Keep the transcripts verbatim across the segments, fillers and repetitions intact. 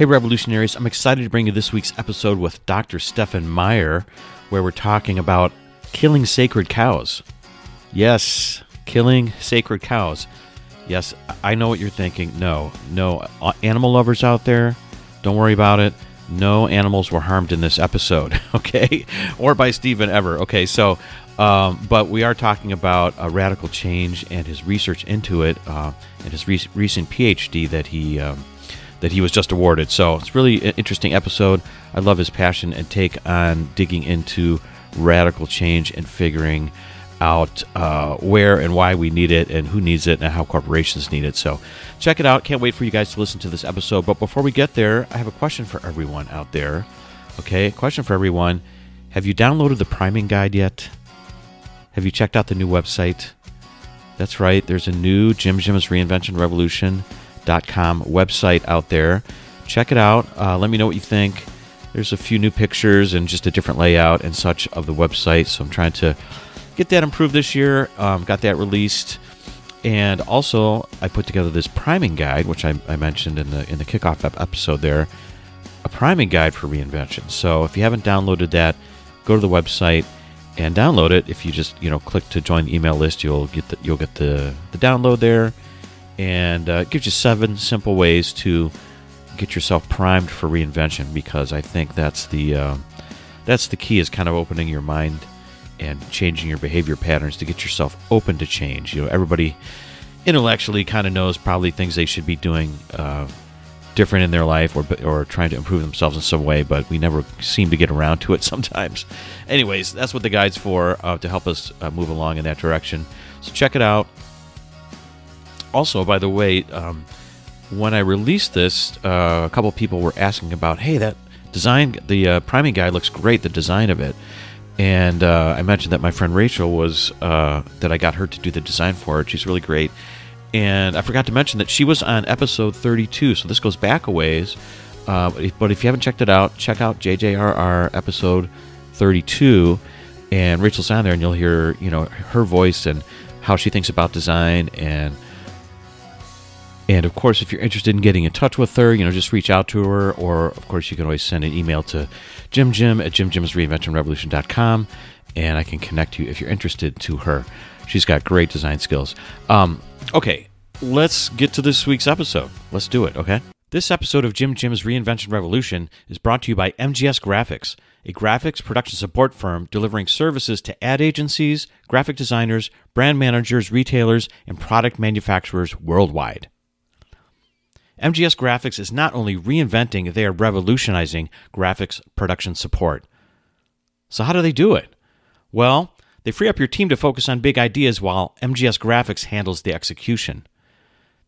Hey revolutionaries, I'm excited to bring you this week's episode with Doctor Stephan Meyer, where we're talking about killing sacred cows. Yes, killing sacred cows. Yes, I know what you're thinking. No, no, animal lovers out there, don't worry about it. No animals were harmed in this episode, okay? Or by Stephen ever, okay? So, um, but we are talking about a radical change and his research into it, uh, and his re recent PhD that he um, that he was just awarded. So it's really an interesting episode. I love his passion and take on digging into radical change and figuring out uh, where and why we need it and who needs it and how corporations need it. So check it out. Can't wait for you guys to listen to this episode. But before we get there, I have a question for everyone out there. Okay, question for everyone. Have you downloaded the priming guide yet? Have you checked out the new website? That's right. There's a new Jim Jim's Reinvention Revolution dot com website out there. Check it out. Uh, let me know what you think. There's a few new pictures and just a different layout and such of the website. So I'm trying to get that improved this year. Um, got that released, and also I put together this priming guide, which I, I mentioned in the in the kickoff episode. There, a priming guide for reinvention. So if you haven't downloaded that, go to the website and download it. If you just you know click to join the email list, you'll get the, you'll get the the download there, and uh, it gives you seven simple ways to get yourself primed for reinvention. Because I think that's the uh, that's the key, is kind of opening your mind and changing your behavior patterns to get yourself open to change. You know, everybody intellectually kind of knows probably things they should be doing uh, different in their life, or or trying to improve themselves in some way, but we never seem to get around to it sometimes. Anyways, that's what the guide's for, uh, to help us uh, move along in that direction. So check it out. Also, by the way, um, when I released this, uh, a couple people were asking about, hey, that design, the uh, priming guide looks great, the design of it. And uh, I mentioned that my friend Rachel was, uh, that I got her to do the design for it. She's really great. And I forgot to mention that she was on episode thirty-two, so this goes back a ways. Uh, but if you haven't checked it out, check out J J R R episode thirty-two. And Rachel's on there, and you'll hear you know her voice and how she thinks about design. And, and of course, if you're interested in getting in touch with her, you know, just reach out to her. Or, of course, you can always send an email to jim jim at jim jim's reinvention revolution dot com, and I can connect you if you're interested to her. She's got great design skills. Um, okay, let's get to this week's episode. Let's do it, okay? This episode of Jim Jim's Reinvention Revolution is brought to you by M G S Graphics, a graphics production support firm delivering services to ad agencies, graphic designers, brand managers, retailers, and product manufacturers worldwide. M G S Graphics is not only reinventing, they are revolutionizing graphics production support. So how do they do it? Well, they free up your team to focus on big ideas while M G S Graphics handles the execution.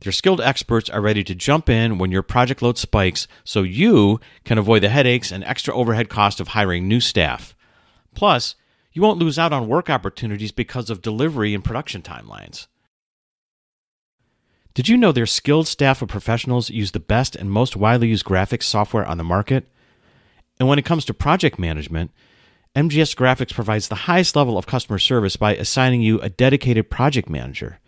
Their skilled experts are ready to jump in when your project load spikes, so you can avoid the headaches and extra overhead cost of hiring new staff. Plus, you won't lose out on work opportunities because of delivery and production timelines. Did you know their skilled staff of professionals use the best and most widely used graphics software on the market? And when it comes to project management, M G S Graphics provides the highest level of customer service by assigning you a dedicated project manager.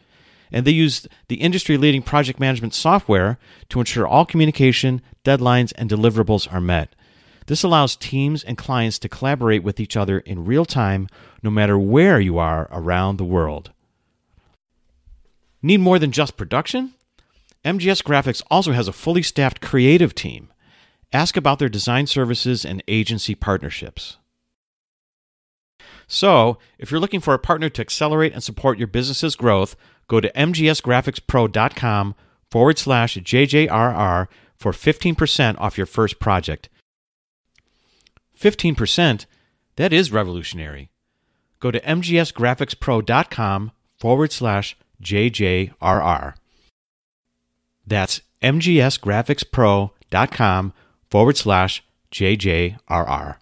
And they use the industry-leading project management software to ensure all communication, deadlines, and deliverables are met. This allows teams and clients to collaborate with each other in real time, no matter where you are around the world. Need more than just production? M G S Graphics also has a fully staffed creative team. Ask about their design services and agency partnerships. So, if you're looking for a partner to accelerate and support your business's growth, go to mgsgraphicspro.com forward slash JJRR for fifteen percent off your first project. fifteen percent? That is revolutionary. Go to mgsgraphicspro.com forward slash J J R R. That's mgsgraphicspro.com forward slash J J R R.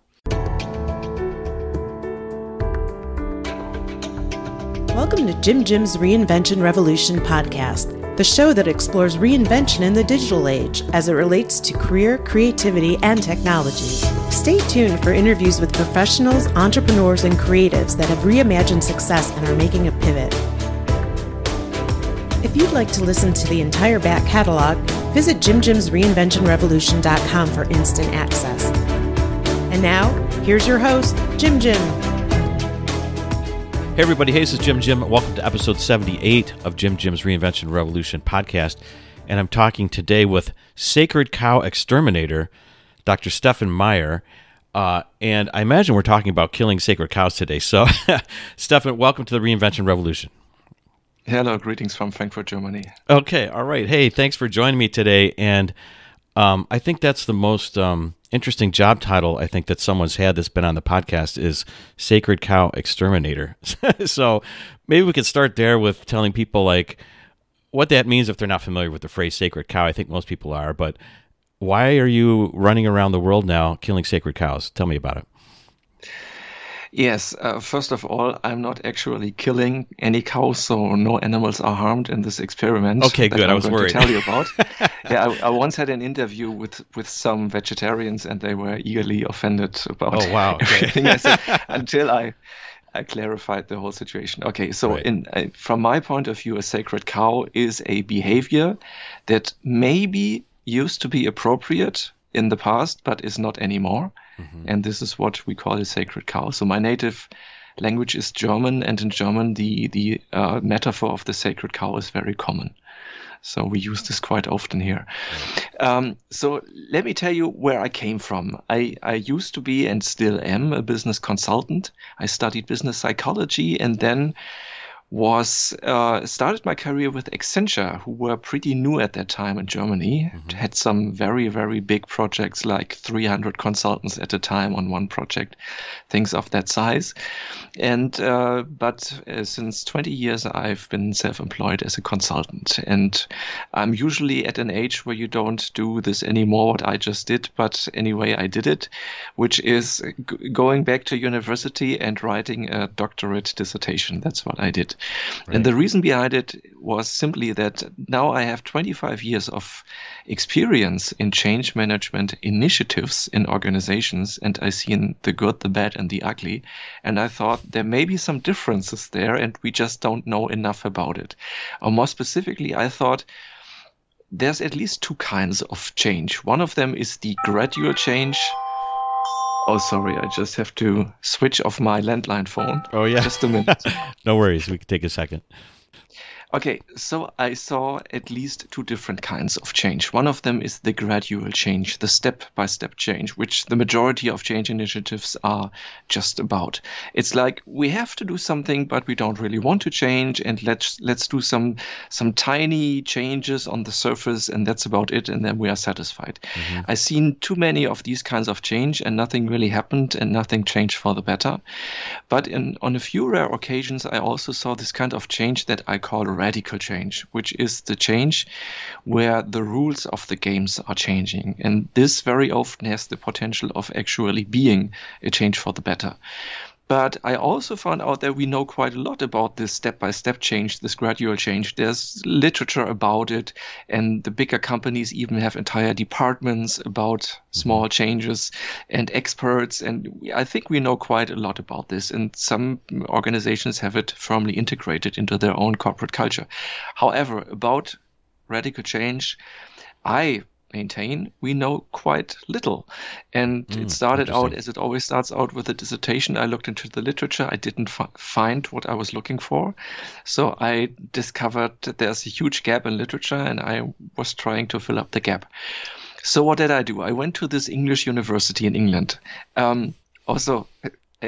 Welcome to Jim Jim's Reinvention Revolution podcast, the show that explores reinvention in the digital age as it relates to career, creativity, and technology. Stay tuned for interviews with professionals, entrepreneurs, and creatives that have reimagined success and are making a pivot. If you'd like to listen to the entire back catalog, Visit jim jims reinvention revolution dot com for instant access. And now, here's your host, Jim Jim. Hey everybody, hey, this is Jim Jim. Welcome to episode seventy-eight of Jim Jim's Reinvention Revolution podcast. And I'm talking today with Sacred Cow Exterminator, Doctor Stephan Meyer. Uh, and I imagine we're talking about killing sacred cows today. So, Stephan, welcome to the Reinvention Revolution. Hello, greetings from Frankfurt, Germany. Okay, all right. Hey, thanks for joining me today. And um, I think that's the most um, interesting job title I think that someone's had that's been on the podcast is Sacred Cow Exterminator. So maybe we could start there with telling people like what that means if they're not familiar with the phrase sacred cow. I think most people are, but why are you running around the world now killing sacred cows? Tell me about it. Yes, uh, first of all, I'm not actually killing any cows, so no animals are harmed in this experiment. Okay, good. I was worried. Tell you about. yeah, I, I once had an interview with with some vegetarians, and they were eagerly offended about oh, wow. everything okay. I said until I I clarified the whole situation. Okay, so right. in uh, from my point of view, a sacred cow is a behavior that maybe used to be appropriate in the past, but is not anymore. Mm-hmm. And this is what we call a sacred cow. So my native language is German, and in German, the the uh, metaphor of the sacred cow is very common. So we use this quite often here. Um, so let me tell you where I came from. I, I used to be and still am a business consultant. I studied business psychology and then was uh, started my career with Accenture, who were pretty new at that time in Germany. Mm-hmm. Had some very, very big projects, like three hundred consultants at a time on one project, things of that size. And uh, but uh, since twenty years, I've been self-employed as a consultant. And I'm usually at an age where you don't do this anymore, what I just did. But anyway, I did it, which is g- going back to university and writing a doctorate dissertation. That's what I did. Right. And the reason behind it was simply that now I have twenty-five years of experience in change management initiatives in organizations, and I seen the good, the bad, and the ugly. And I thought there may be some differences there, and we just don't know enough about it. Or more specifically, I thought there's at least two kinds of change. One of them is the gradual change. Oh, sorry, I just have to switch off my landline phone. Oh, yeah. Just a minute. No worries. We can take a second. Okay, so I saw at least two different kinds of change. One of them is the gradual change, the step-by-step change, which the majority of change initiatives are just about. It's like we have to do something, but we don't really want to change, and let's let's do some some tiny changes on the surface, and that's about it, and then we are satisfied. Mm-hmm. I've seen too many of these kinds of change, and nothing really happened, and nothing changed for the better. But in, on a few rare occasions, I also saw this kind of change that I call radical change, which is the change where the rules of the games are changing. And this very often has the potential of actually being a change for the better. But I also found out that we know quite a lot about this step-by-step change, this gradual change. There's literature about it, and the bigger companies even have entire departments about small changes and experts. And I think we know quite a lot about this, and some organizations have it firmly integrated into their own corporate culture. However, about radical change, I maintain, we know quite little. And mm, it started out, as it always starts out, with a dissertation. I looked into the literature. I didn't f- find what I was looking for. So I discovered that there's a huge gap in literature, and I was trying to fill up the gap. So what did I do? I went to this English university in England. Um, also,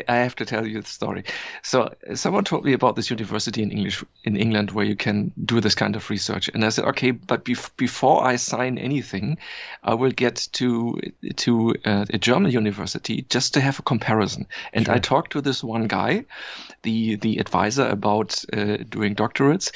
I have to tell you the story. So someone told me about this university in English in England where you can do this kind of research. And I said, okay, but bef- before I sign anything, I will get to to uh, a German university just to have a comparison. And sure. I talked to this one guy, the the advisor about uh, doing doctorates,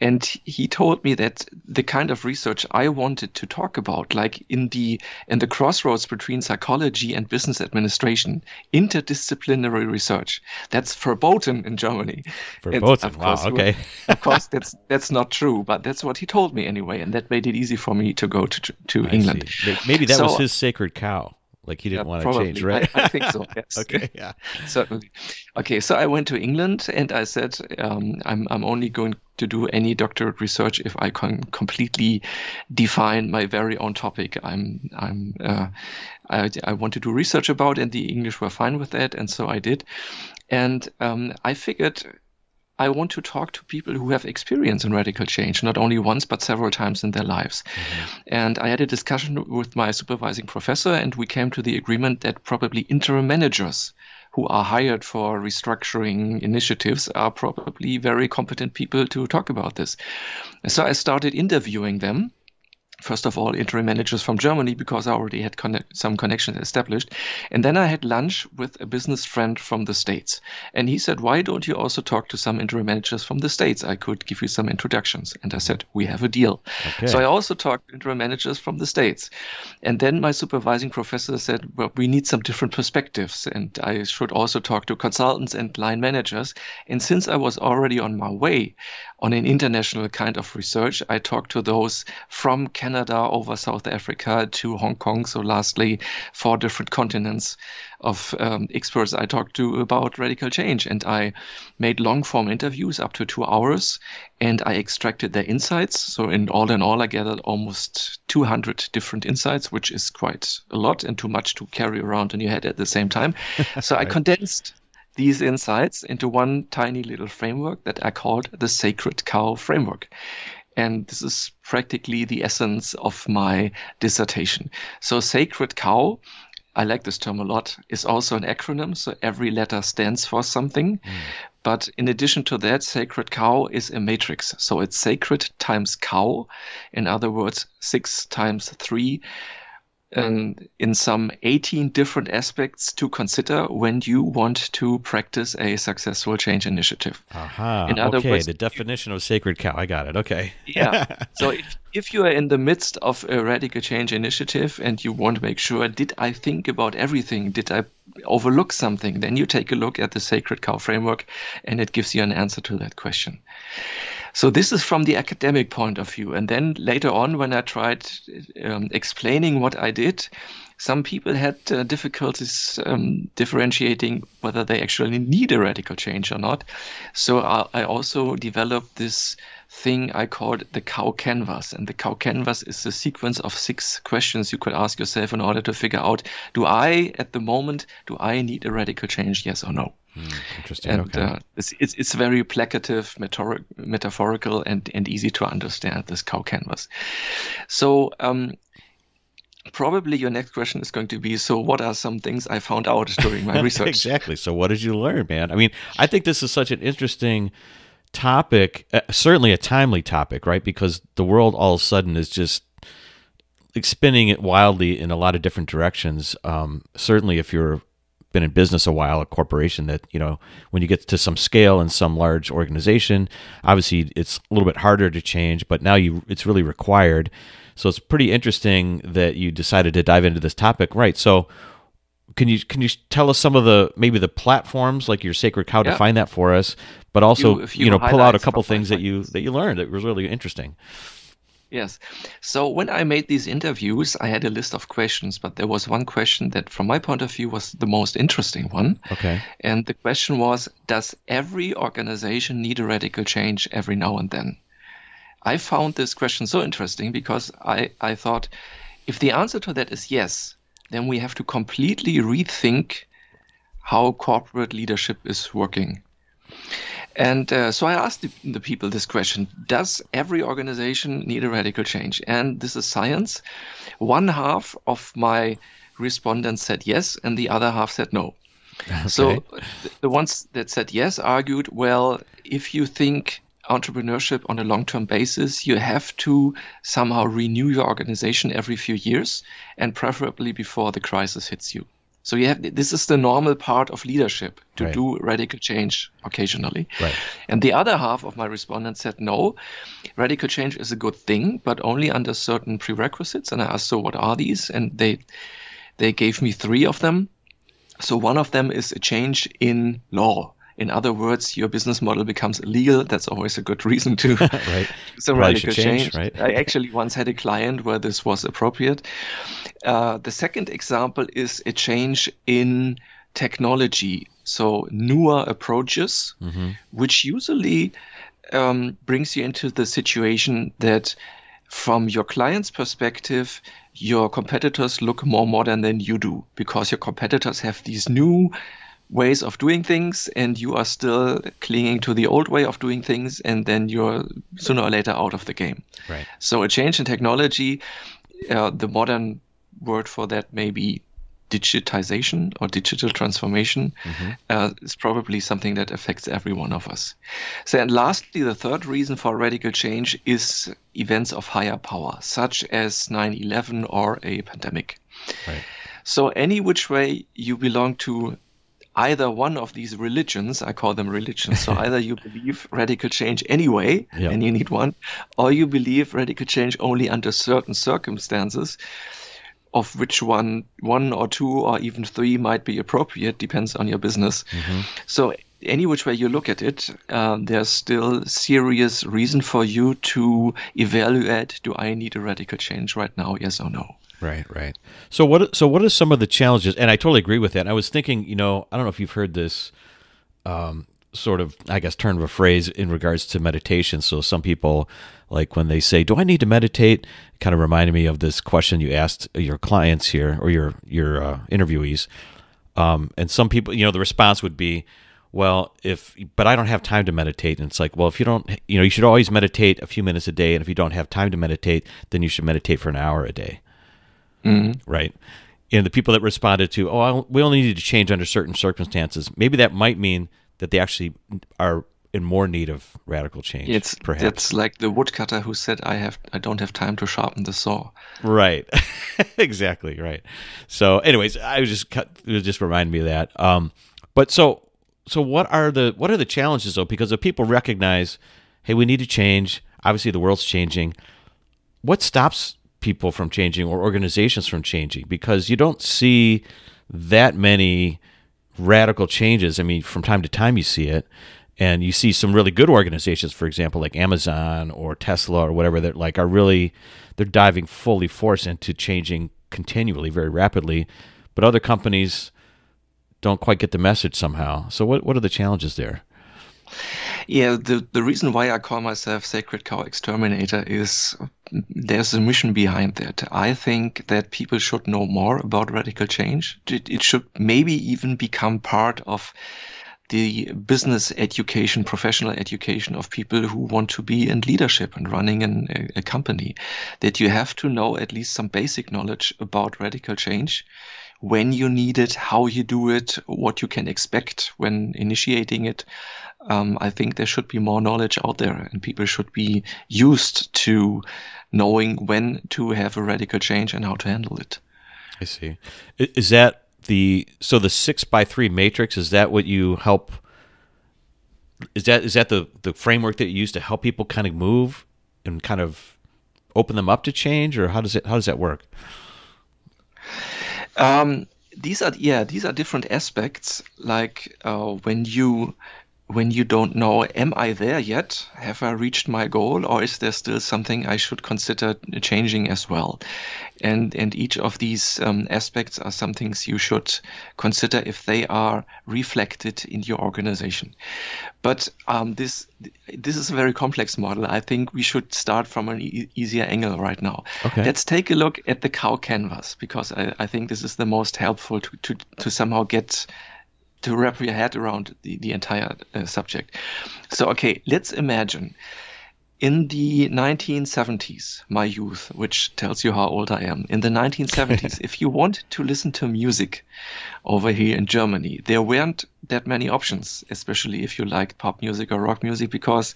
and he told me that the kind of research I wanted to talk about, like in the in the crossroads between psychology and business administration, interdisciplinary research. That's verboten in Germany. Verboten, and wow, okay. Of course, that's that's not true, but that's what he told me anyway, and that made it easy for me to go to to I England. See. Maybe that so, was his sacred cow, Like he didn't yeah, want to probably. change, right? I, I think so. Yes. Okay. Yeah. Certainly. Okay. So I went to England and I said, um, I'm I'm only going to do any doctorate research if I can completely define my very own topic. I'm I'm uh, I I want to do research about, and the English were fine with that, and so I did. And um, I figured, I want to talk to people who have experience in radical change, not only once, but several times in their lives. Mm-hmm. And I had a discussion with my supervising professor, and we came to the agreement that probably interim managers who are hired for restructuring initiatives are probably very competent people to talk about this. So I started interviewing them. First of all, interim managers from Germany, because I already had conne- some connections established. And then I had lunch with a business friend from the States. And he said, why don't you also talk to some interim managers from the States? I could give you some introductions. And I said, we have a deal. Okay. So I also talked to interim managers from the States. And then my supervising professor said, well, we need some different perspectives. And I should also talk to consultants and line managers. And since I was already on my way on an international kind of research, I talked to those from Canada. Canada over South Africa to Hong Kong. So lastly, four different continents of um, experts I talked to about radical change. And I made long form interviews up to two hours and I extracted their insights. So in all in all, I gathered almost two hundred different insights, which is quite a lot and too much to carry around in your head at the same time. So I condensed these insights into one tiny little framework that I called the Sacred Cow Framework. And this is practically the essence of my dissertation. So Sacred Cow, I like this term a lot, is also an acronym. So every letter stands for something. Mm. But in addition to that, Sacred Cow is a matrix. So it's sacred times cow. In other words, six times three. And in some eighteen different aspects to consider when you want to practice a successful change initiative. Aha, in other okay, words, the definition of Sacred Cow, I got it, okay. Yeah, so if, if you are in the midst of a radical change initiative and you want to make sure, did I think about everything, did I overlook something, then you take a look at the Sacred Cow framework and it gives you an answer to that question. So this is from the academic point of view. And then later on, when I tried um, explaining what I did, some people had uh, difficulties um, differentiating whether they actually need a radical change or not. So I, I also developed this thing I called the Cow Canvas. And the Cow Canvas is a sequence of six questions you could ask yourself in order to figure out, do I, at the moment, do I need a radical change, yes or no? Interesting. And, okay. uh, it's, it's it's very placative, metaphor, metaphorical, and and easy to understand, this Cow Canvas. So um, probably your next question is going to be, so what are some things I found out during my research? Exactly. So what did you learn, man? I mean, I think this is such an interesting topic, uh, certainly a timely topic, right? Because the world all of a sudden is just spinning it wildly in a lot of different directions. Um, certainly, if you're been in business a while, a corporation that, you know, when you get to some scale in some large organization, obviously it's a little bit harder to change, but now you it's really required. So it's pretty interesting that you decided to dive into this topic. Right. So can you can you tell us some of the, maybe the platforms like your Sacred Cow, yeah. define that for us, but also, you, you know, pull out a couple things that you, that you learned that was really interesting. Yes. So when I made these interviews, I had a list of questions, but there was one question that from my point of view was the most interesting one. Okay. And the question was, does every organization need a radical change every now and then? I found this question so interesting because I, I thought, if the answer to that is yes, then we have to completely rethink how corporate leadership is working. And uh, so I asked the, the people this question, does every organization need a radical change? And this is science. One half of my respondents said yes, and the other half said no. Okay. So th- the ones that said yes argued, well, if you think entrepreneurship on a long-term basis, you have to somehow renew your organization every few years, and preferably before the crisis hits you. So you have, this is the normal part of leadership, to right. do radical change occasionally. Right. And the other half of my respondents said, no, radical change is a good thing, but only under certain prerequisites. And I asked, so what are these? And they they gave me three of them. So one of them is a change in law. In other words, your business model becomes illegal. That's always a good reason to right. some radical change. change. Right? I actually once had a client where this was appropriate. Uh, the second example is a change in technology. So newer approaches, mm-hmm. which usually um, brings you into the situation that from your client's perspective, your competitors look more modern than you do, because your competitors have these new ways of doing things and you are still clinging to the old way of doing things, and then you're sooner or later out of the game. Right. So a change in technology, uh, the modern word for that may be digitization or digital transformation, mm-hmm. uh, is probably something that affects every one of us. So, and lastly, the third reason for radical change is events of higher power, such as nine eleven or a pandemic. Right. So any which way you belong to either one of these religions, I call them religions, so either you believe radical change anyway, yep. and you need one, or you believe radical change only under certain circumstances, of which one, one or two or even three might be appropriate, depends on your business. Mm-hmm. So any which way you look at it, um, there's still serious reason for you to evaluate, do I need a radical change right now, yes or no? Right, right. So what so what are some of the challenges? And I totally agree with that. I was thinking, you know, I don't know if you've heard this um, sort of, I guess, turn of a phrase in regards to meditation. So some people, like when they say, do I need to meditate? It kind of reminded me of this question you asked your clients here, or your, your uh, interviewees. Um, and some people, you know, the response would be, well, if, but I don't have time to meditate. And it's like, well, if you don't, you know, you should always meditate a few minutes a day. And if you don't have time to meditate, then you should meditate for an hour a day. Mm-hmm. Right. And the people that responded to, oh, I'll, we only need to change under certain circumstances, maybe that might mean that they actually are in more need of radical change. It's perhaps. It's like the woodcutter who said, I have, I don't have time to sharpen the saw. Right. Exactly. Right. So anyways, I was just, cut, it just reminded me of that. Um, but so, so what are the, what are the challenges though? Because if people recognize, hey, we need to change, obviously the world's changing, what stops people from changing or organizations from changing? Because you don't see that many radical changes. I mean, from time to time you see it, and you see some really good organizations, for example, like Amazon or Tesla or whatever, that like are really, they're diving fully force into changing continually, very rapidly, but other companies don't quite get the message somehow. So what, what are the challenges there? Yeah, the, the reason why I call myself Sacred Cow Exterminator is there's a mission behind that. I think that people should know more about radical change. It, it should maybe even become part of the business education, professional education of people who want to be in leadership and running an, a, a company, that you have to know at least some basic knowledge about radical change, when you need it, how you do it, what you can expect when initiating it. Um, I think there should be more knowledge out there, and people should be used to knowing when to have a radical change and how to handle it. I see. Is that the, so the six by three matrix, is that what you help, is that, is that the, the framework that you use to help people kind of move and kind of open them up to change, or how does it, how does that work? Um, these are, yeah, these are different aspects. Like, uh, when you, when you don't know, am I there yet? Have I reached my goal? Or is there still something I should consider changing as well? And, and each of these um, aspects are some things you should consider if they are reflected in your organization. But um, this this is a very complex model. I think we should start from an e easier angle right now. Okay. Let's take a look at the cow canvas, because I, I think this is the most helpful to, to, to somehow get to wrap your head around the, the entire uh, subject. So, okay, let's imagine in the nineteen seventies, my youth, which tells you how old I am. In the nineteen seventies, if you want to listen to music over here in Germany, there weren't that many options, especially if you liked pop music or rock music, because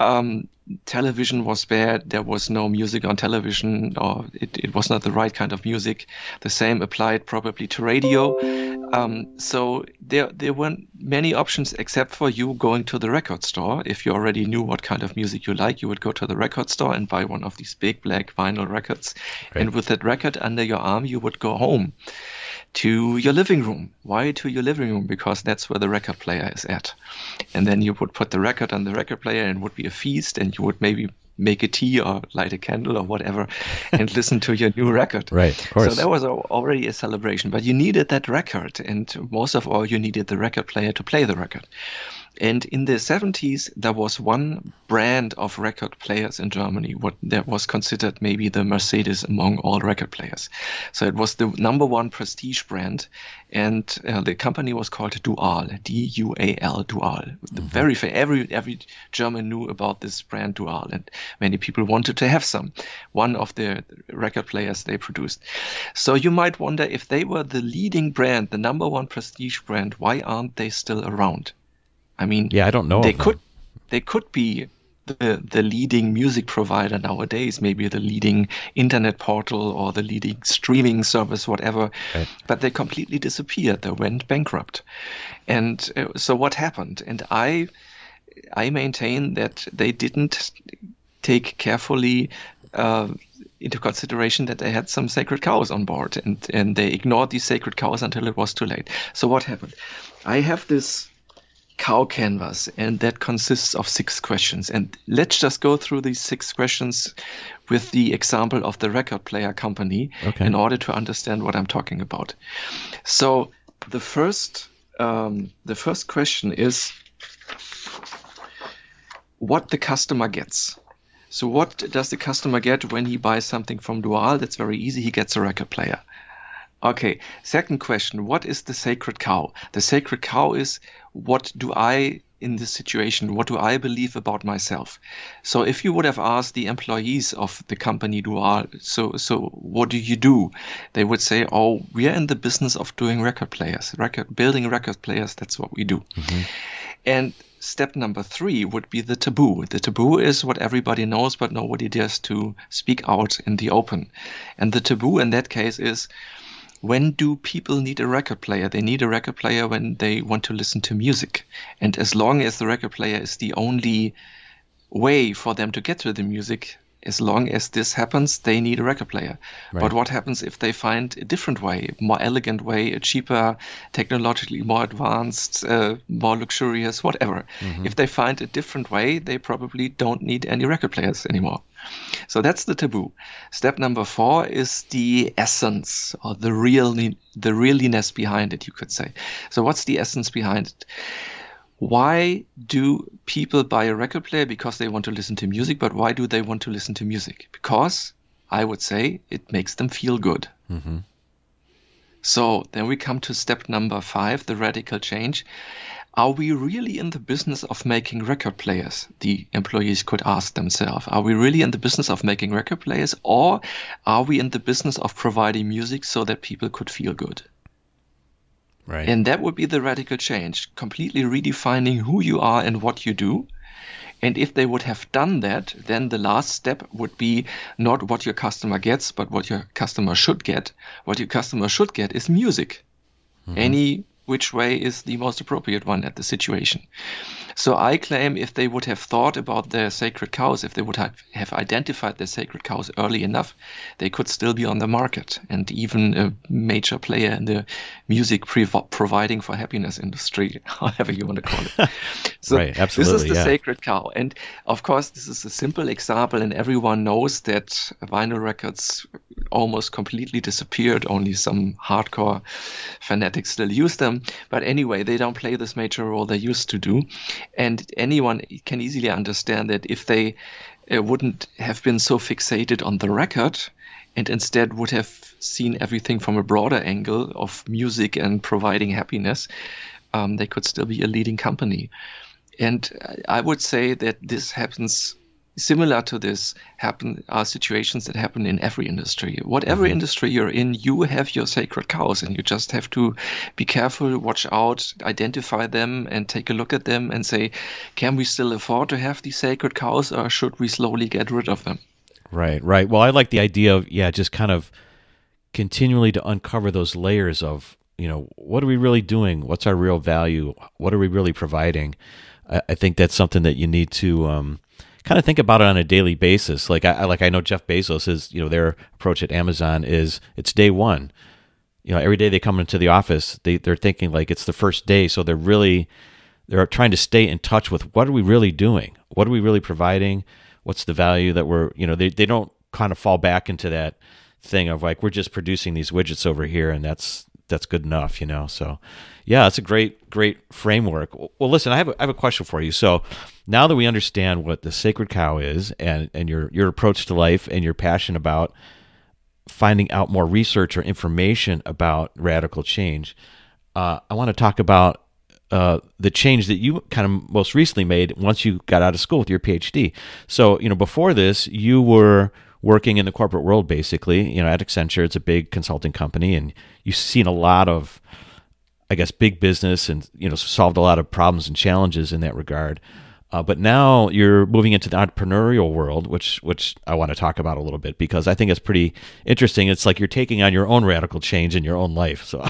um, television was bad. There was no music on television, or it, it was not the right kind of music. The same applied probably to radio. Um, so there there weren't many options except for you going to the record store. If you already knew what kind of music you like, you would go to the record store and buy one of these big black vinyl records. Right. And with that record under your arm, you would go home. to your living room. Why to your living room? Because that's where the record player is at. And then you would put the record on the record player and it would be a feast, and you would maybe make a tea or light a candle or whatever and listen to your new record. Right, of course. So there was a, already a celebration, but you needed that record, and most of all you needed the record player to play the record. And in the seventies, there was one brand of record players in Germany, what that was considered maybe the Mercedes among all record players. So it was the number one prestige brand, and uh, the company was called Dual, D U A L, Dual. Mm-hmm. The very every every German knew about this brand Dual, and many people wanted to have some, one of the record players they produced. So you might wonder, if they were the leading brand, the number one prestige brand, why aren't they still around? I mean, yeah, I don't know. They could, they could be the the leading music provider nowadays, maybe the leading internet portal or the leading streaming service, whatever. Right. But they completely disappeared. They went bankrupt. And uh, so what happened? And I, I maintain that they didn't take carefully Uh, into consideration that they had some sacred cows on board, and and they ignored these sacred cows until it was too late. So what happened? I have this cow canvas, and that consists of six questions. And let's just go through these six questions with the example of the record player company, okay, in order to understand what I'm talking about. So the first, um, the first question is what the customer gets. So what does the customer get when he buys something from Dual? That's very easy. He gets a record player. Okay. Second question, what is the sacred cow? The sacred cow is, what do I in this situation, what do I believe about myself? So if you would have asked the employees of the company Dual, so so what do you do? They would say, oh, we are in the business of doing record players, record building record players. That's what we do. Mm-hmm. And step number three would be the taboo. The taboo is what everybody knows, but nobody dares to speak out in the open. And the taboo in that case is, when do people need a record player? They need a record player when they want to listen to music. And as long as the record player is the only way for them to get to the music, as long as this happens, they need a record player. Right. But what happens if they find a different way, a more elegant way, a cheaper, technologically more advanced, uh, more luxurious, whatever. Mm-hmm. If they find a different way, they probably don't need any record players anymore. So that's the taboo. Step number four is the essence, or the real, the realiness behind it, you could say. So what's the essence behind it? Why do people buy a record player? Because they want to listen to music. But why do they want to listen to music? Because I would say it makes them feel good. Mm-hmm. So then we come to step number five, the radical change. Are we really in the business of making record players? The employees could ask themselves. Are we really in the business of making record players, or are we in the business of providing music so that people could feel good? Right. And that would be the radical change, completely redefining who you are and what you do. And if they would have done that, then the last step would be not what your customer gets, but what your customer should get. What your customer should get is music. Mm-hmm. Any which way is the most appropriate one at the situation. So I claim, if they would have thought about their sacred cows, if they would have, have identified their sacred cows early enough, they could still be on the market and even a major player in the music pre providing for happiness industry, however you want to call it. So right, absolutely, this is the yeah. sacred cow. And of course, this is a simple example, and everyone knows that vinyl records almost completely disappeared. Only some hardcore fanatics still use them. But anyway, they don't play this major role they used to do. And anyone can easily understand that if they uh, wouldn't have been so fixated on the record and instead would have seen everything from a broader angle of music and providing happiness, um, they could still be a leading company. And I would say that this happens, similar to this happen are situations that happen in every industry. Whatever mm-hmm. industry you're in, you have your sacred cows, and you just have to be careful, watch out, identify them, and take a look at them and say, can we still afford to have these sacred cows, or should we slowly get rid of them? Right, right. Well, I like the idea of, yeah, just kind of continually to uncover those layers of, you know, what are we really doing? What's our real value? What are we really providing? I, I think that's something that you need to um, kind of think about it on a daily basis. Like I like I know Jeff Bezos is, you know, their approach at Amazon is, it's day one. you know, every day they come into the office, they, they're thinking like it's the first day. So they're really, they're trying to stay in touch with what are we really doing? What are we really providing? What's the value that we're, you know, they, they don't kind of fall back into that thing of like, we're just producing these widgets over here and that's, that's good enough, you know? So yeah, it's a great, great framework. Well, listen, I have a, I have a question for you. So now that we understand what the sacred cow is and, and your, your approach to life and your passion about finding out more research or information about radical change, uh, I want to talk about uh, the change that you kind of most recently made once you got out of school with your PhD. So, you know, before this, you were working in the corporate world, basically, you know, at Accenture. It's a big consulting company, and you've seen a lot of, I guess, big business, and, you know, solved a lot of problems and challenges in that regard. Uh, but now you're moving into the entrepreneurial world, which which I want to talk about a little bit, because I think it's pretty interesting. It's like you're taking on your own radical change in your own life. So,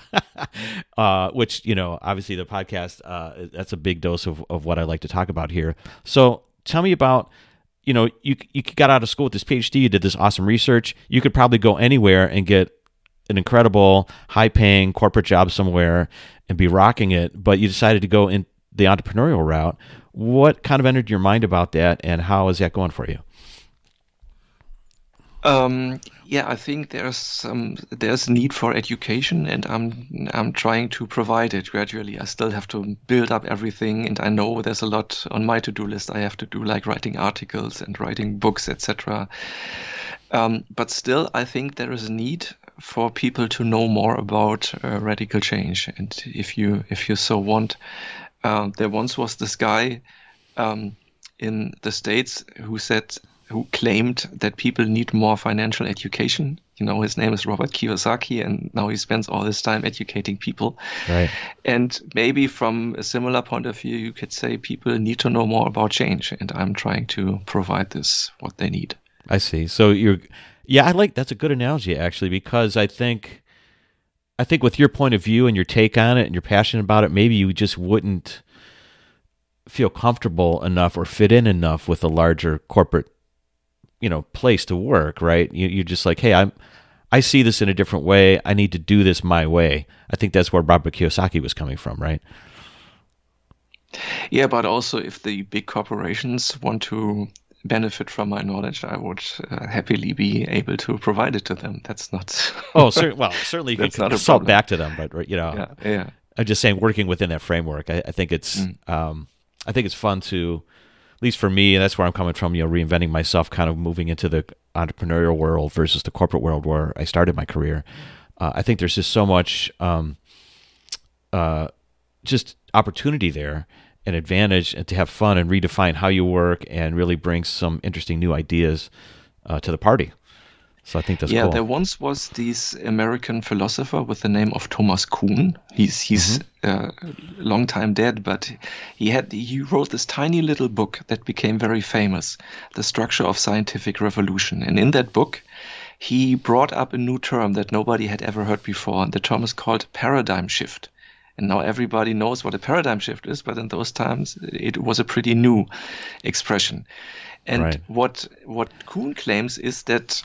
uh, which, you know, obviously the podcast, uh, that's a big dose of, of what I like to talk about here. So tell me about, you know, you, you got out of school with this PhD, you did this awesome research. You could probably go anywhere and get an incredible, high-paying corporate job somewhere and be rocking it, but you decided to go in the entrepreneurial route. What kind of entered your mind about that, and how is that going for you? Um, yeah, I think there's some there's need for education, and I'm I'm trying to provide it gradually. I still have to build up everything, and I know there's a lot on my to-do list I have to do, like writing articles and writing books, et cetera. Um, but still, I think there is a need for people to know more about uh, radical change, and if you if you so want. Uh, there once was this guy um, in the States who said, who claimed that people need more financial education. You know, his name is Robert Kiyosaki, and now he spends all his time educating people. Right. And maybe from a similar point of view, you could say people need to know more about change, and I'm trying to provide this, what they need. I see. So you're, yeah, I like, that's a good analogy, actually, because I think, I think with your point of view and your take on it and your passion about it, maybe you just wouldn't feel comfortable enough or fit in enough with a larger corporate, you know, place to work, right? You, you're just like, hey, I'm, I see this in a different way. I need to do this my way. I think that's where Robert Kiyosaki was coming from, right? Yeah, but also if the big corporations want to benefit from my knowledge, I would uh, happily be able to provide it to them. That's not oh, cer well, certainly you can consult back to them, but you know, yeah, yeah. I'm just saying, working within that framework, I, I think it's, mm. um, I think it's fun to, at least for me, and that's where I'm coming from. You know, reinventing myself, kind of moving into the entrepreneurial world versus the corporate world where I started my career. Uh, I think there's just so much, um, uh, just opportunity there. An advantage, and to have fun and redefine how you work and really bring some interesting new ideas uh, to the party. So I think that's yeah, cool. Yeah, there once was this American philosopher with the name of Thomas Kuhn. He's he's mm-hmm. uh, long time dead, but he had he wrote this tiny little book that became very famous, The Structure of Scientific Revolution. And in that book, he brought up a new term that nobody had ever heard before, and the term is called paradigm shift. And now everybody knows what a paradigm shift is, but in those times, it was a pretty new expression. And right. what what Kuhn claims is that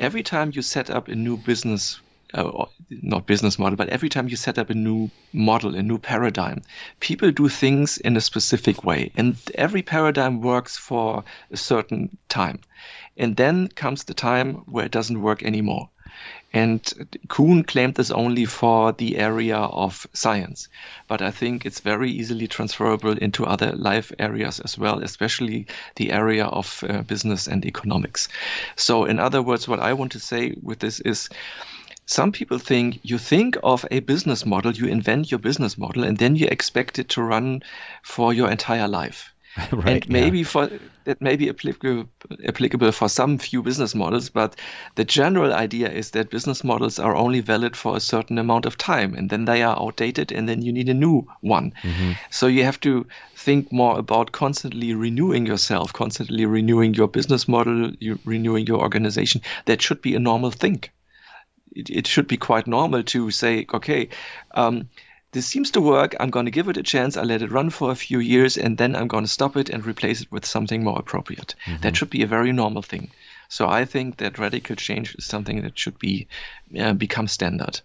every time you set up a new business, uh, not business model, but every time you set up a new model, a new paradigm, people do things in a specific way. And every paradigm works for a certain time. And then comes the time where it doesn't work anymore. And Kuhn claimed this only for the area of science, but I think it's very easily transferable into other life areas as well, especially the area of uh, business and economics. So in other words, what I want to say with this is, some people think you think of a business model, you invent your business model, and then you expect it to run for your entire life. Right, and maybe yeah. for that may be applicable applicable for some few business models, but the general idea is that business models are only valid for a certain amount of time, and then they are outdated, and then you need a new one. Mm-hmm. So you have to think more about constantly renewing yourself, constantly renewing your business model, you, renewing your organization. That should be a normal thing. It, it should be quite normal to say, okay, um, this seems to work. I'm going to give it a chance. I let it run for a few years, and then I'm going to stop it and replace it with something more appropriate. Mm-hmm. That should be a very normal thing. So I think that radical change is something that should be uh, become standard.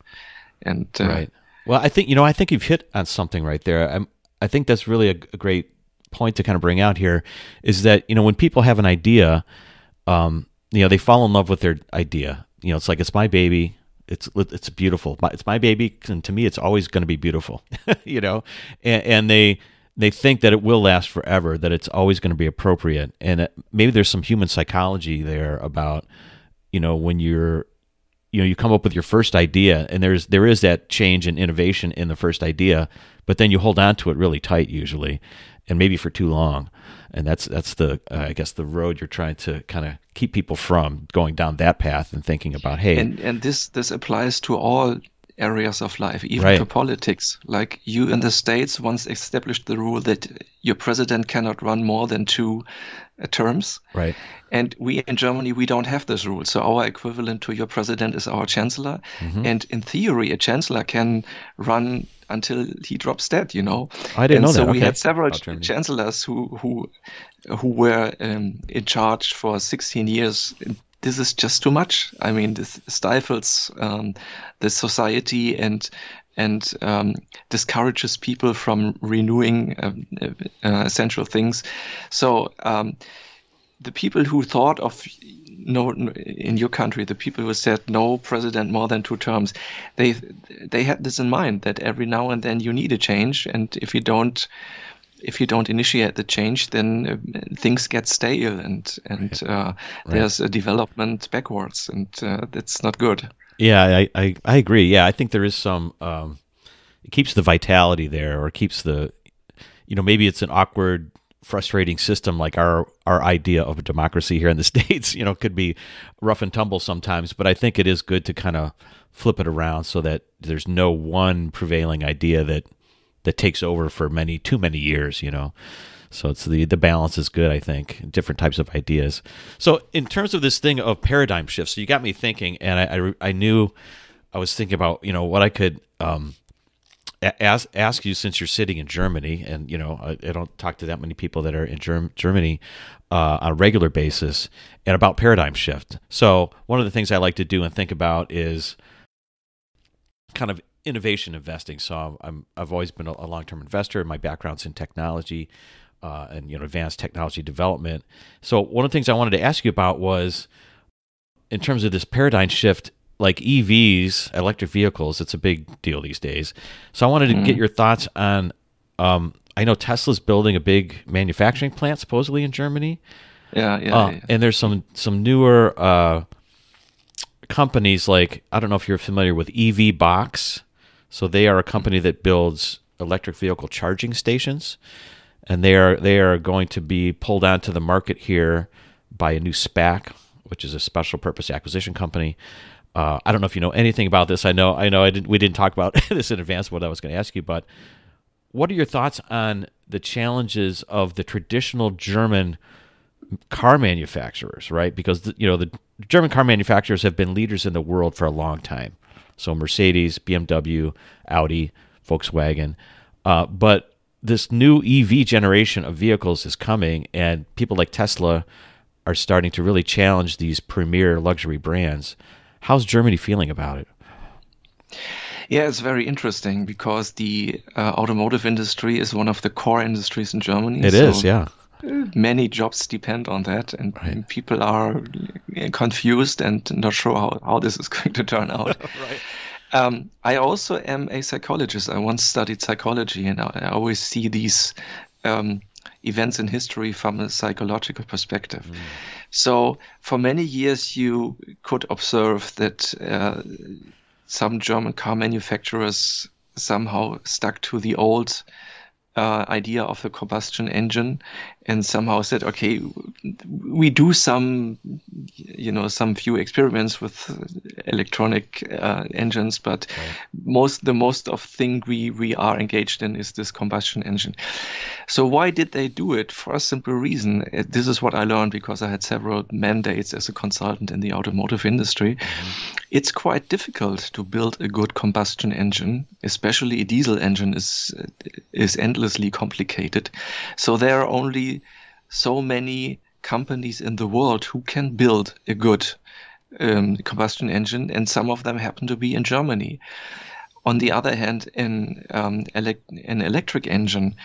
And uh, right. Well, I think, you know, I think you've hit on something right there. I'm, I think that's really a, a great point to kind of bring out here is that, you know, when people have an idea, um, you know, they fall in love with their idea. You know, it's like, it's my baby. It's it's beautiful. It's my baby, and to me, it's always going to be beautiful. You know, and, and they they think that it will last forever, that it's always going to be appropriate. And it, maybe there's some human psychology there about, you know, when you're, you know, you come up with your first idea, and there's there is that change and innovation in the first idea, but then you hold on to it really tight usually, and maybe for too long. And that's that's the uh, I guess the road you're trying to kind of keep people from going down that path and thinking about, hey, and and this this applies to all areas of life, even right. to politics. Like you in the States once established the rule that your president cannot run more than two uh, terms. Right. And we in Germany, we don't have this rule. So our equivalent to your president is our chancellor. Mm-hmm. And in theory, a chancellor can run until he drops dead, you know. I didn't and know so that. We okay. had several chancellors who who who were um, in charge for sixteen years. This is just too much. I mean, this stifles um, the society and and um, discourages people from renewing um, uh, essential things. So um, the people who thought of, no, in your country, the people who said no president more than two terms, they they had this in mind that every now and then you need a change, and if you don't. If you don't initiate the change, then things get stale, and and uh, right. there's a development backwards, and uh, that's not good. Yeah, I, I I agree. Yeah, I think there is some. Um, it keeps the vitality there, or keeps the, you know, maybe it's an awkward, frustrating system like our our idea of a democracy here in the States. You know, could be rough and tumble sometimes, but I think it is good to kind of flip it around so that there's no one prevailing idea that. that takes over for many, too many years, you know. So it's the, the balance is good, I think, different types of ideas. So in terms of this thing of paradigm shifts, so you got me thinking, and I, I, I knew I was thinking about, you know, what I could um, ask, ask you since you're sitting in Germany, and, you know, I, I don't talk to that many people that are in Germ Germany uh, on a regular basis, and about paradigm shift. So one of the things I like to do and think about is kind of innovation investing. So I'm, I've always been a long-term investor. My background's in technology uh, and, you know, advanced technology development. So one of the things I wanted to ask you about was, in terms of this paradigm shift, like E Vs, electric vehicles, it's a big deal these days. So I wanted to mm. get your thoughts on, um, I know Tesla's building a big manufacturing plant supposedly in Germany. Yeah, yeah. Uh, yeah. And there's some, some newer uh, companies like, I don't know if you're familiar with E V Box. So they are a company that builds electric vehicle charging stations, and they are they are going to be pulled onto the market here by a new SPAC, which is a special purpose acquisition company. Uh, I don't know if you know anything about this. I know I know I didn't we didn't talk about this in advance, what I was going to ask you, but what are your thoughts on the challenges of the traditional German car manufacturers, right? Because the, you know the German car manufacturers have been leaders in the world for a long time. So Mercedes, B M W, Audi, Volkswagen. Uh, but this new E V generation of vehicles is coming, and people like Tesla are starting to really challenge these premier luxury brands. How's Germany feeling about it? Yeah, it's very interesting because the uh, automotive industry is one of the core industries in Germany. It so is, yeah. Many jobs depend on that, and right. people are confused and not sure how, how this is going to turn out. Right. um, I also am a psychologist. I once studied psychology, and I always see these um, events in history from a psychological perspective. Mm. So for many years, you could observe that uh, some German car manufacturers somehow stuck to the old Uh, idea of the combustion engine, and somehow said, okay, we do some, you know, some few experiments with electronic uh, engines, but right. most the most of thing we we are engaged in is this combustion engine. So why did they do it? For a simple reason. This is what I learned because I had several mandates as a consultant in the automotive industry. Mm-hmm. It's quite difficult to build a good combustion engine, especially a diesel engine is is endless. complicated. So there are only so many companies in the world who can build a good um, combustion engine, and some of them happen to be in Germany. On the other hand, in um, elect an electric engine,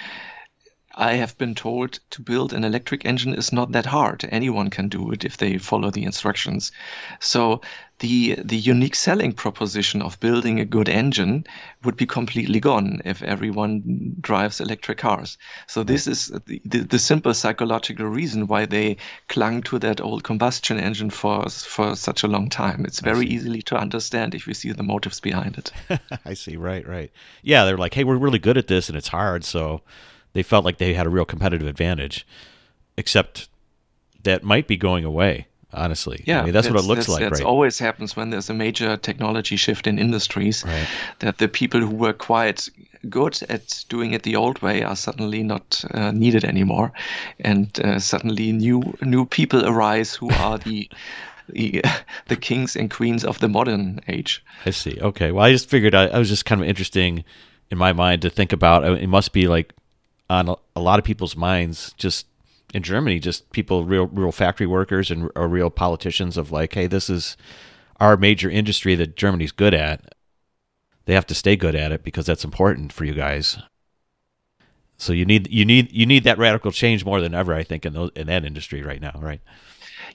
I have been told to build an electric engine is not that hard. Anyone can do it if they follow the instructions. So the the unique selling proposition of building a good engine would be completely gone if everyone drives electric cars. So this is the, the, the simple psychological reason why they clung to that old combustion engine for, for such a long time. It's very easily to understand if you see the motives behind it. I see. Right, right. Yeah, they're like, hey, we're really good at this and it's hard, so... They felt like they had a real competitive advantage, except that might be going away, honestly. Yeah, I mean, that's what it looks like, right? That always happens when there's a major technology shift in industries, right, that the people who were quite good at doing it the old way are suddenly not uh, needed anymore. And uh, suddenly new new people arise who are the... The, the kings and queens of the modern age. I see. Okay. Well, I just figured I, I was just kind of interesting in my mind to think about. It must be like, on a lot of people's minds, just in Germany, just people, real, real factory workers and or real politicians of like, hey, this is our major industry that Germany's good at. They have to stay good at it because that's important for you guys. So you need you need you need that radical change more than ever, I think, in those, in that industry right now, right?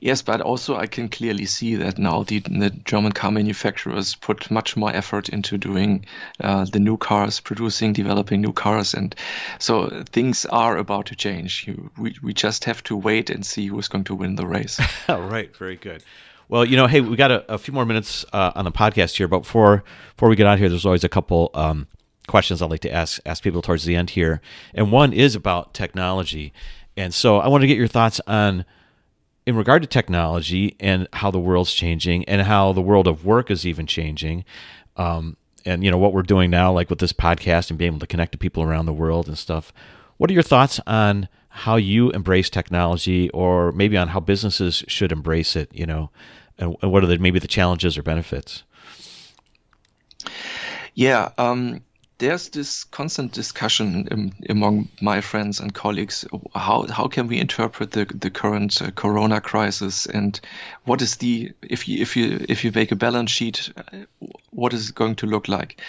Yes, but also I can clearly see that now the, the German car manufacturers put much more effort into doing uh, the new cars, producing, developing new cars. And so things are about to change. You, we, we just have to wait and see who's going to win the race. All right. Very good. Well, you know, hey, we got a, a few more minutes uh, on the podcast here, but before, before we get out here, there's always a couple um, questions I'd like to ask, ask people towards the end here. And one is about technology. And so I want to get your thoughts on, in regard to technology and how the world's changing and how the world of work is even changing, um, and you know what we're doing now, like with this podcast and being able to connect to people around the world and stuff. What are your thoughts on how you embrace technology, or maybe on how businesses should embrace it? You know, and, and what are the, maybe the challenges or benefits? Yeah. Um There's this constant discussion um, among my friends and colleagues, how how can we interpret the the current uh, corona crisis, and what is the, if you if you if you make a balance sheet, what is it going to look like?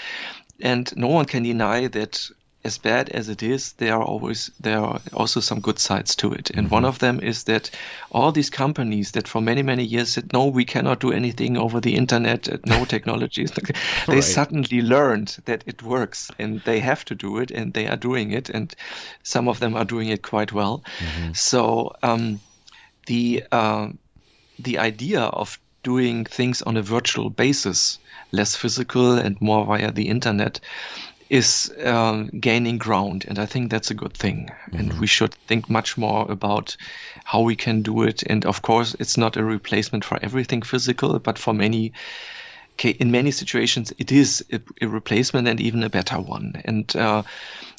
And no one can deny that as bad as it is, there are always there are also some good sides to it. And mm-hmm. one of them is that all these companies that for many, many years said, no, we cannot do anything over the internet, no technologies, they right. suddenly learned that it works and they have to do it, and they are doing it. And some of them are doing it quite well. Mm-hmm. So um, the, uh, the idea of doing things on a virtual basis, less physical and more via the internet, is um, gaining ground, and I think that's a good thing. Mm-hmm. And we should think much more about how we can do it. And of course, it's not a replacement for everything physical, but for many, in many situations, it is a, a replacement, and even a better one. And uh,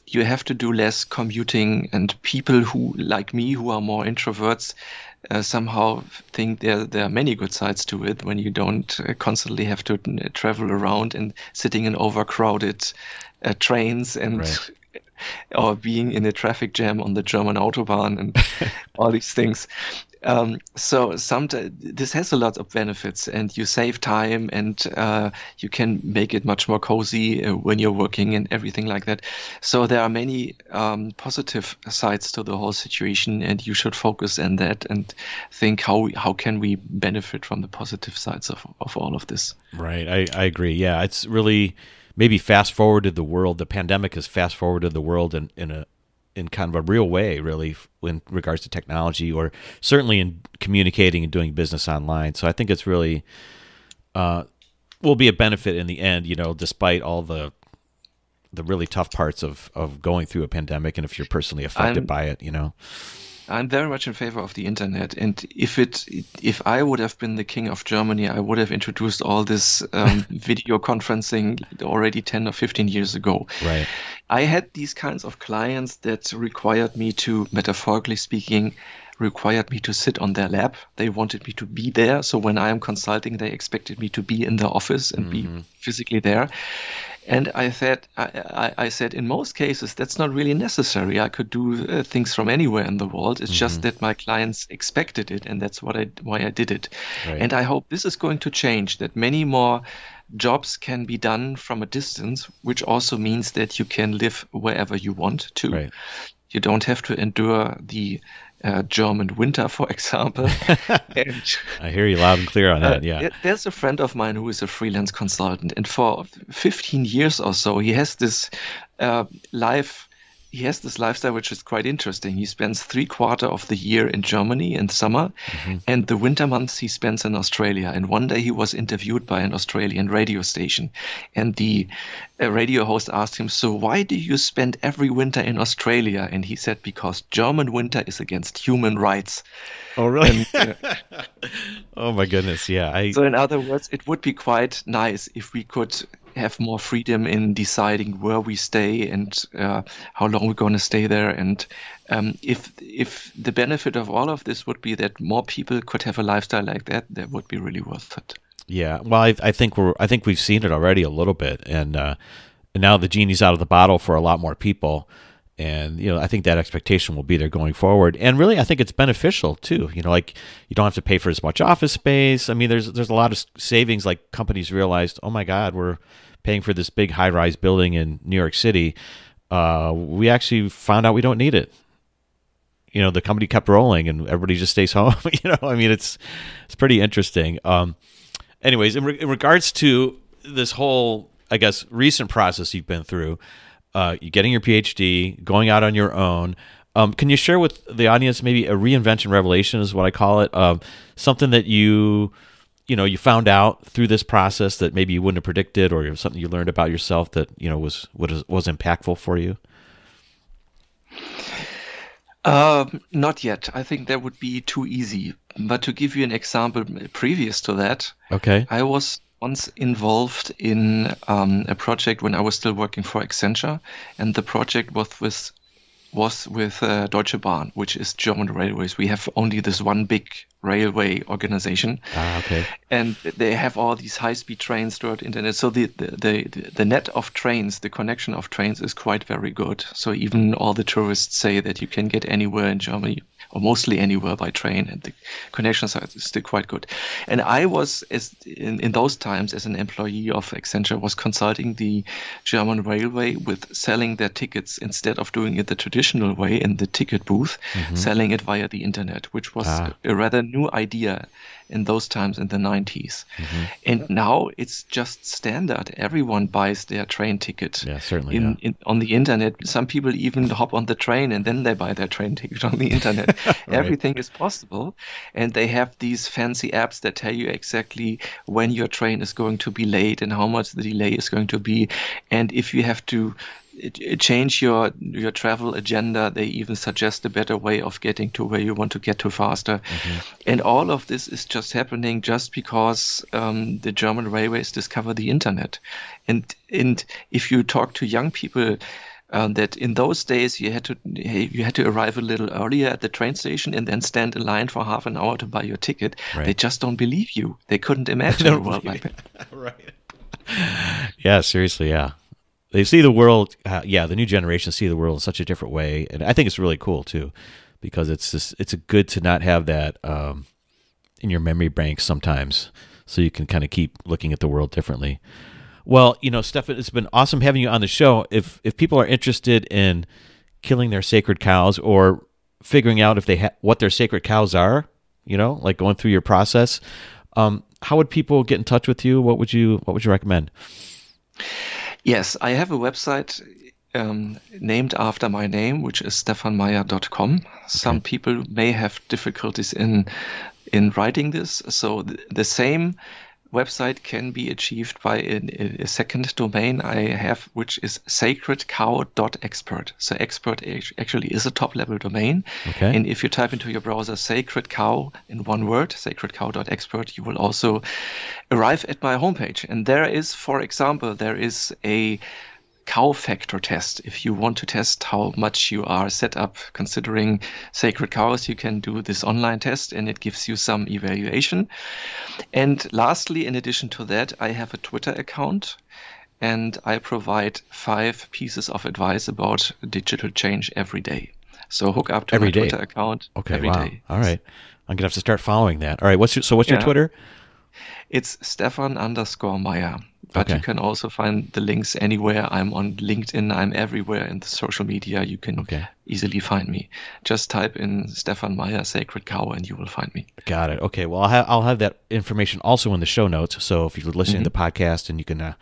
you have to do less commuting. And people who, like me, who are more introverts, Uh, somehow think there there are many good sides to it when you don't uh, constantly have to travel around and sitting in overcrowded uh, trains and right. or being in a traffic jam on the German autobahn and all these things. Um, so sometimes this has a lot of benefits, and you save time, and uh, you can make it much more cozy uh, when you're working and everything like that. So there are many um, positive sides to the whole situation, and you should focus on that and think how how can we benefit from the positive sides of, of all of this. Right. I, I agree. Yeah, it's really maybe fast forwarded the world. The pandemic has fast forwarded the world in, in a in kind of a real way, really, in regards to technology, or certainly in communicating and doing business online. So I think it's really, uh, will be a benefit in the end, you know, despite all the, the really tough parts of, of going through a pandemic. And if you're personally affected I'm, by it, you know, I'm very much in favor of the internet. And if it, if I would have been the king of Germany, I would have introduced all this um, video conferencing already ten or fifteen years ago. Right. I had these kinds of clients that required me to, metaphorically speaking, required me to sit on their lap. They wanted me to be there. So when I am consulting, they expected me to be in the office and mm-hmm. be physically there. And I said, I, I said, in most cases, that's not really necessary. I could do uh, things from anywhere in the world. It's mm-hmm. just that my clients expected it, and that's what I why I did it. Right. And I hope this is going to change. That many more jobs can be done from a distance, which also means that you can live wherever you want to. Right. You don't have to endure the Uh, German winter, for example. And, I hear you loud and clear on that, yeah. Uh, there's a friend of mine who is a freelance consultant, and for fifteen years or so, he has this uh, life, he has this lifestyle which is quite interesting. He spends three quarter of the year in Germany in summer, mm-hmm. and the winter months he spends in Australia. And one day he was interviewed by an Australian radio station, and the uh, radio host asked him, "So why do you spend every winter in Australia?" And he said, "Because German winter is against human rights." Oh, really? And, uh, oh my goodness! Yeah. I... So in other words, it would be quite nice if we could have more freedom in deciding where we stay and uh, how long we're going to stay there. And um, if if the benefit of all of this would be that more people could have a lifestyle like that, that would be really worth it. Yeah, well, I, I think we're I think we've seen it already a little bit, and uh, and now the genie's out of the bottle for a lot more people. And, you know, I think that expectation will be there going forward. And really, I think it's beneficial, too. You know, like, you don't have to pay for as much office space. I mean, there's there's a lot of savings. Like, companies realized, oh, my God, we're paying for this big high-rise building in New York City. Uh, we actually found out we don't need it. You know, the company kept rolling, and everybody just stays home. You know, I mean, it's it's pretty interesting. Um, anyways, in, re in regards to this whole, I guess, recent process you've been through, Uh, you getting your PhD, going out on your own. Um, can you share with the audience maybe a reinvention revelation is what I call it, uh, something that you, you know, you found out through this process that maybe you wouldn't have predicted, or something you learned about yourself that you know was was was impactful for you? Uh, not yet. I think that would be too easy. But to give you an example previous to that, okay, I was once involved in um, a project when I was still working for Accenture, and the project was with was with uh, Deutsche Bahn, which is German railways. We have only this one big railway organization, ah, okay. and they have all these high-speed trains throughout the internet. So the the, the the net of trains, the connection of trains, is quite very good. So even all the tourists say that you can get anywhere in Germany, or mostly anywhere, by train, and the connections are still quite good. And I was, as in, in those times, as an employee of Accenture, was consulting the German railway with selling their tickets instead of doing it the traditional way in the ticket booth, mm-hmm. selling it via the internet, which was ah. a rather new idea in those times in the nineties. Mm-hmm. And now it's just standard. Everyone buys their train ticket yeah, certainly, in, yeah. in, on the internet. Some people even hop on the train and then they buy their train ticket on the internet. Right. Everything is possible. And they have these fancy apps that tell you exactly when your train is going to be late and how much the delay is going to be. And if you have to change your your travel agenda, they even suggest a better way of getting to where you want to get to faster. Mm-hmm. And all of this is just happening just because um, the German railways discover the internet. And and if you talk to young people, Um, that in those days you had to you had to arrive a little earlier at the train station and then stand in line for half an hour to buy your ticket. Right. They just don't believe you. They couldn't imagine a world like that. Right. Yeah. Seriously. Yeah. They see the world. Uh, yeah. The new generation see the world in such a different way, and I think it's really cool too, because it's just, it's good to not have that um, in your memory bank sometimes, so you can kind of keep looking at the world differently. Well, you know, Stephan, it's been awesome having you on the show. If if people are interested in killing their sacred cows, or figuring out if they ha what their sacred cows are, you know, like going through your process, um, how would people get in touch with you? What would you what would you recommend? Yes, I have a website um, named after my name, which is stephan meyer dot com. Okay. Some people may have difficulties in in writing this, so th the same website can be achieved by a, a second domain I have, which is sacred cow dot expert. So expert actually is a top-level domain. Okay. And if you type into your browser sacred cow in one word, sacred cow dot expert, you will also arrive at my homepage. And there is, for example, there is a cow factor test. If you want to test how much you are set up considering sacred cows, you can do this online test, and it gives you some evaluation. And lastly, in addition to that, I have a Twitter account and I provide five pieces of advice about digital change every day. So hook up to every my day. Twitter account okay, every wow. day. All right. I'm going to have to start following that. All right. What's your, so what's yeah. your Twitter? It's Stephan underscore Meyer. But okay. you can also find the links anywhere. I'm on LinkedIn. I'm everywhere in the social media. You can okay. easily find me. Just type in Stephan Meyer, Sacred Cow, and you will find me. Got it. Okay. Well, I'll have, I'll have that information also in the show notes. So if you're listening mm-hmm. to the podcast, and you can uh,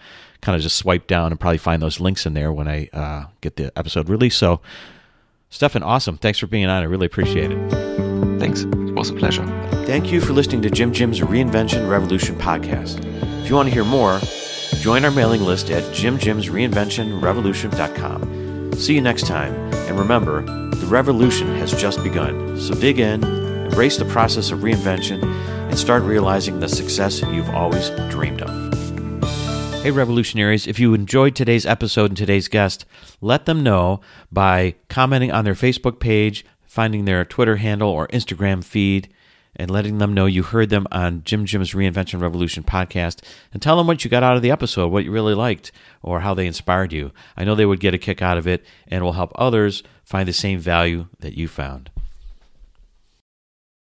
kind of just swipe down and probably find those links in there when I uh, get the episode released. So Stephan, awesome. Thanks for being on. I really appreciate it. Thanks. It was a pleasure. Thank you for listening to Jim Jim's Reinvention Revolution podcast. If you want to hear more, join our mailing list at jim jims reinvention revolution dot com. See you next time. And remember, the revolution has just begun. So dig in, embrace the process of reinvention, and start realizing the success you've always dreamed of. Hey, revolutionaries, if you enjoyed today's episode and today's guest, let them know by commenting on their Facebook page, finding their Twitter handle or Instagram feed, and letting them know you heard them on Jim Jim's Reinvention Revolution podcast, and tell them what you got out of the episode, what you really liked, or how they inspired you. I know they would get a kick out of it, and will help others find the same value that you found.